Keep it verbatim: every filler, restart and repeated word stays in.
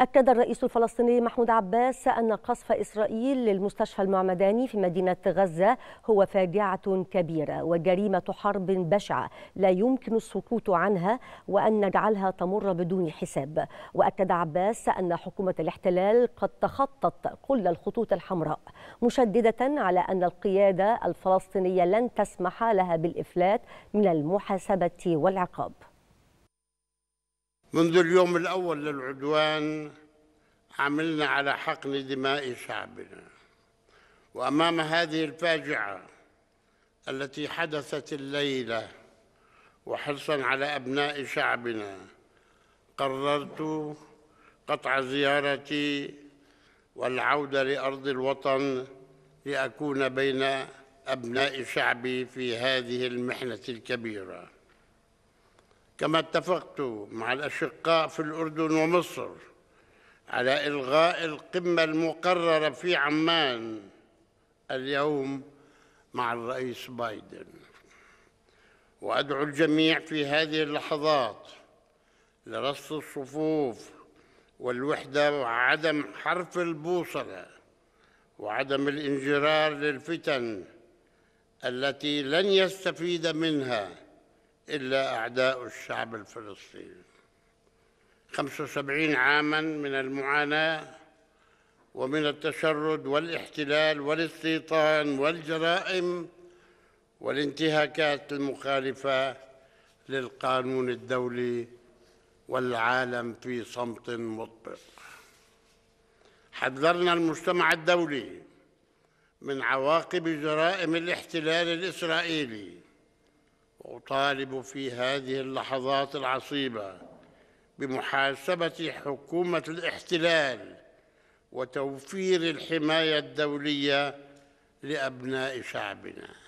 أكد الرئيس الفلسطيني محمود عباس أن قصف إسرائيل للمستشفى المعمداني في مدينة غزة هو فاجعة كبيرة وجريمة حرب بشعة لا يمكن السكوت عنها وأن نجعلها تمر بدون حساب. وأكد عباس أن حكومة الاحتلال قد تخطت كل الخطوط الحمراء، مشددة على أن القيادة الفلسطينية لن تسمح لها بالإفلات من المحاسبة والعقاب. منذ اليوم الأول للعدوان عملنا على حقن دماء شعبنا، وأمام هذه الفاجعة التي حدثت الليلة وحرصا على أبناء شعبنا قررت قطع زيارتي والعودة لأرض الوطن لأكون بين أبناء شعبي في هذه المحنة الكبيرة. كما اتفقت مع الأشقاء في الأردن ومصر على إلغاء القمة المقررة في عمان اليوم مع الرئيس بايدن، وأدعو الجميع في هذه اللحظات لرص الصفوف والوحدة وعدم حرف البوصلة وعدم الانجرار للفتن التي لن يستفيد منها إلا أعداء الشعب الفلسطيني. خمسة وسبعين عاماً من المعاناة ومن التشرد والاحتلال والاستيطان والجرائم والانتهاكات المخالفة للقانون الدولي، والعالم في صمت مطبق. حذرنا المجتمع الدولي من عواقب جرائم الاحتلال الإسرائيلي، وأطالب في هذه اللحظات العصيبة بمحاسبة حكومة الاحتلال وتوفير الحماية الدولية لأبناء شعبنا.